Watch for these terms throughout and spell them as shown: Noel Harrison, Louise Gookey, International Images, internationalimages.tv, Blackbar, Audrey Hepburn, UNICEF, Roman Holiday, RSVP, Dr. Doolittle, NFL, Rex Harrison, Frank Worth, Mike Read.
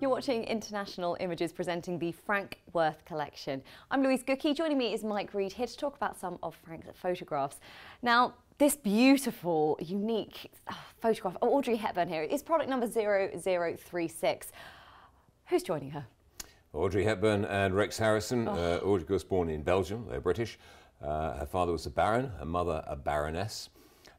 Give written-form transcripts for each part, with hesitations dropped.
You're watching International Images presenting the Frank Worth collection. I'm Louise Gookey. Joining me is Mike Read here to talk about some of Frank's photographs. Now, this beautiful, unique photograph of Audrey Hepburn here is product number 0036. Who's joining her? Audrey Hepburn and Rex Harrison. Audrey was born in Belgium, they're British. Her father was a baron, her mother a baroness.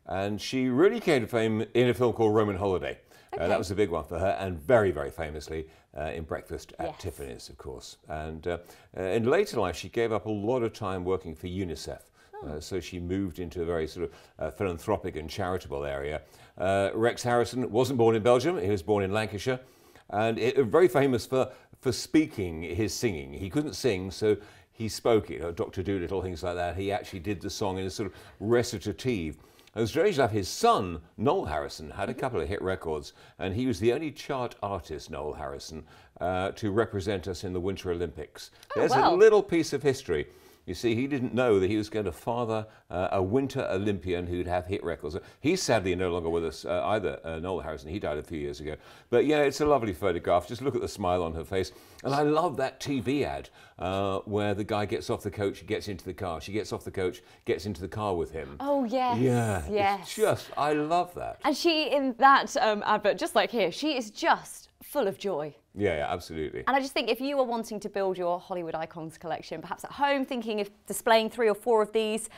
And she really came to fame in a film called Roman Holiday. Okay. That was a big one for her, and very, very famously in Breakfast at Tiffany's, of course. And in later life, she gave up a lot of time working for UNICEF. So she moved into a very sort of philanthropic and charitable area. Rex Harrison wasn't born in Belgium, he was born in Lancashire. And very famous for speaking his singing. He couldn't sing, so he spoke it. You know, Dr. Doolittle, things like that. He actually did the song in a sort of recitative. It was strange enough, his son, Noel Harrison, had a couple of hit records, and he was the only chart artist, Noel Harrison, to represent us in the Winter Olympics. Oh, there's a little piece of history. You see, he didn't know that he was going to father a Winter Olympian who'd have hit records. He's sadly no longer with us either, Noel Harrison. He died a few years ago. But yeah, it's a lovely photograph. Just look at the smile on her face. And I love that TV ad where the guy gets off the coach, gets into the car. She gets off the coach, gets into the car with him. Oh, yes. Yeah, yes. It's just, I love that. And she, in that advert, just like here, she is just full of joy. Yeah, yeah, absolutely. And I just think if you are wanting to build your Hollywood icons collection, perhaps at home thinking of displaying 3 or 4 of these,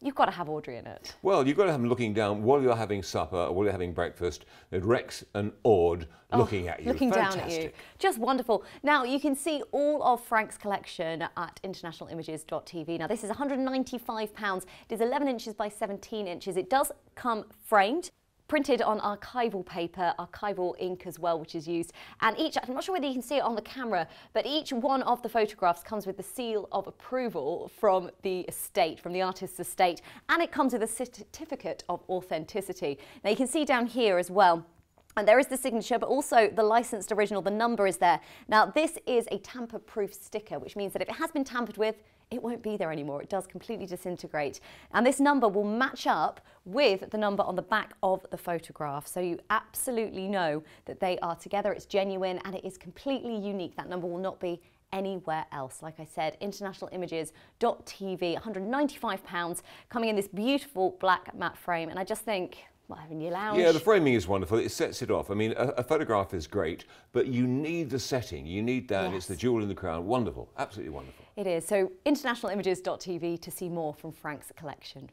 you've got to have Audrey in it. Well, you've got to have them looking down while you're having supper or while you're having breakfast. Rex and Aud looking at you. Looking down at you. Just wonderful. Now, you can see all of Frank's collection at internationalimages.tv. Now, this is £195. It is 11 inches by 17 inches. It does come framed. Printed on archival paper, archival ink as well, which is used. And each, I'm not sure whether you can see it on the camera, but each one of the photographs comes with the seal of approval from the estate, from the artist's estate, and it comes with a certificate of authenticity. Now you can see down here as well, and there is the signature, but also the licensed original, the number is there. Now this is a tamper-proof sticker, which means that if it has been tampered with, it won't be there anymore. It does completely disintegrate. And this number will match up with the number on the back of the photograph. So you absolutely know that they are together. It's genuine and it is completely unique. That number will not be anywhere else. Like I said, internationalimages.tv, £195, coming in this beautiful black matte frame. And I just think, well, having your lounge. Yeah, the framing is wonderful. It sets it off. I mean, a photograph is great, but you need the setting. You need that. Yes. It's the jewel in the crown. Wonderful. Absolutely wonderful. It is. So internationalimages.tv to see more from Frank's collection.